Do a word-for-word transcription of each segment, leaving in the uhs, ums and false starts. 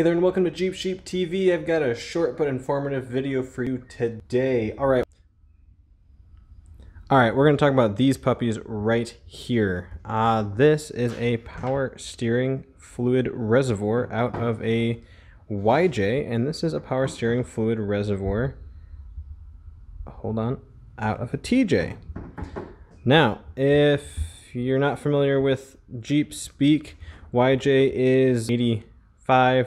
Hey there and welcome to Jeep Sheep T V. I've got a short but informative video for you today. All right. All right, we're going to talk about these puppies right here. Uh, this is a power steering fluid reservoir out of a Y J, and this is a power steering fluid reservoir, hold on, out of a T J. Now, if you're not familiar with Jeep speak, Y J is eighty-five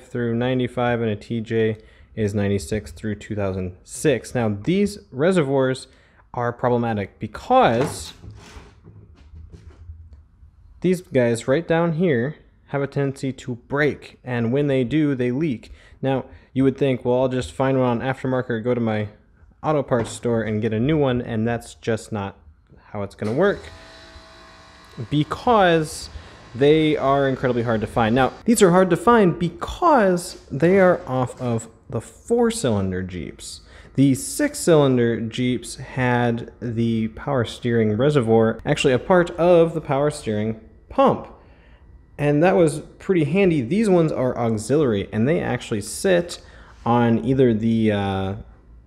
through ninety-five and a T J is ninety-six through two thousand six. Now these reservoirs are problematic because these guys right down here have a tendency to break, and when they do, they leak. Now you would think, well, I'll just find one on aftermarket or go to my auto parts store and get a new one, and that's just not how it's going to work because they are incredibly hard to find. Now, these are hard to find because they are off of the four-cylinder Jeeps. The six-cylinder Jeeps had the power steering reservoir, actually a part of the power steering pump. And that was pretty handy. These ones are auxiliary, and they actually sit on either the uh,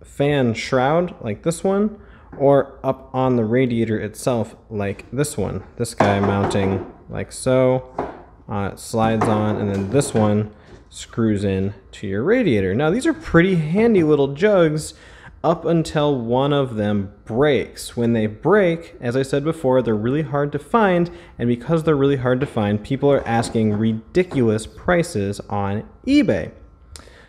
fan shroud, like this one, or up on the radiator itself, like this one. This guy mounting like so, uh, it slides on, and then this one screws in to your radiator. Now these are pretty handy little jugs up until one of them breaks. When they break, as I said before, they're really hard to find, and because they're really hard to find, people are asking ridiculous prices on eBay.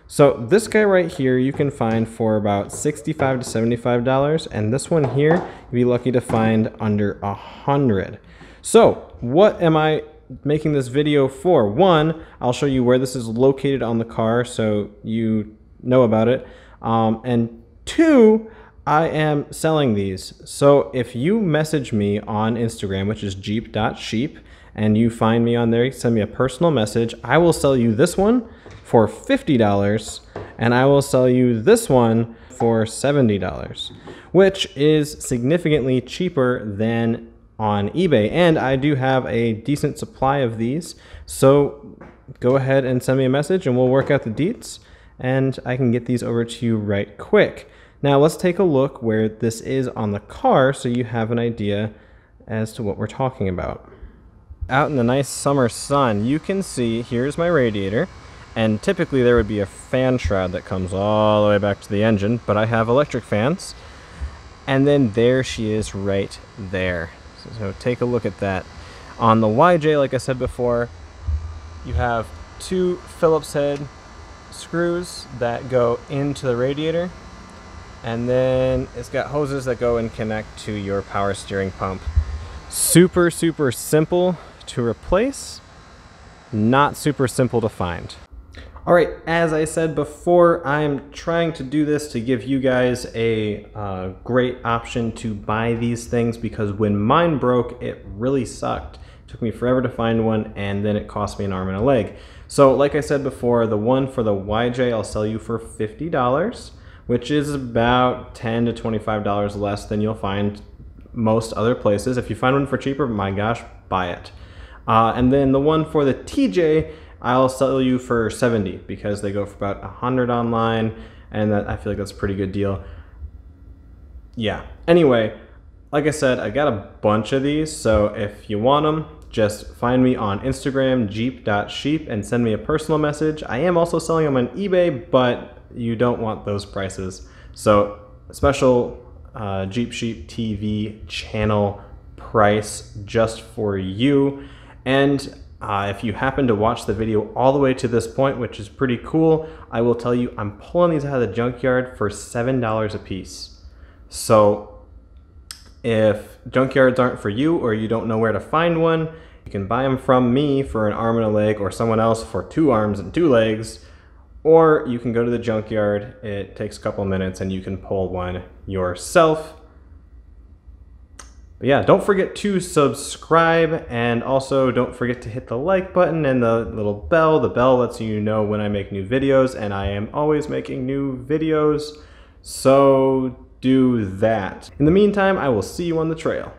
So this guy right here you can find for about sixty-five to seventy-five dollars, and this one here you'd be lucky to find under a hundred. So what am I making this video for? One, I'll show you where this is located on the car so you know about it, um, and two, I am selling these. So if you message me on Instagram, which is jeep dot sheep, and you find me on there, you send me a personal message, I will sell you this one for fifty dollars, and I will sell you this one for seventy dollars, which is significantly cheaper than on eBay, and I do have a decent supply of these, so go ahead and send me a message and we'll work out the deets and I can get these over to you right quick. Now let's take a look where this is on the car so you have an idea as to what we're talking about. Out in the nice summer sun, you can see here's my radiator, and typically there would be a fan shroud that comes all the way back to the engine, but I have electric fans, and then there she is right there. So take a look at that. On the Y J, like I said before, you have two Phillips head screws that go into the radiator, and then it's got hoses that go and connect to your power steering pump. Super, super simple to replace, not super simple to find. All right, as I said before, I'm trying to do this to give you guys a uh, great option to buy these things, because when mine broke, it really sucked. It took me forever to find one, and then it cost me an arm and a leg. So like I said before, the one for the Y J I'll sell you for fifty dollars, which is about ten to twenty-five dollars less than you'll find most other places. If you find one for cheaper, my gosh, buy it. Uh, and then the one for the T J, I'll sell you for seventy, because they go for about a hundred online, and that, I feel like that's a pretty good deal. Yeah, anyway, like I said, I got a bunch of these, so if you want them, just find me on Instagram, jeep dot sheep, and send me a personal message. I am also selling them on eBay, but you don't want those prices. So special uh, Jeep Sheep T V channel price just for you. And Uh, if you happen to watch the video all the way to this point, which is pretty cool, I will tell you I'm pulling these out of the junkyard for seven dollars a piece. So if junkyards aren't for you, or you don't know where to find one, you can buy them from me for an arm and a leg, or someone else for two arms and two legs, or you can go to the junkyard. It takes a couple minutes and you can pull one yourself. But yeah, don't forget to subscribe, and also don't forget to hit the like button and the little bell. The bell lets you know when I make new videos, and I am always making new videos, so do that. In the meantime, I will see you on the trail.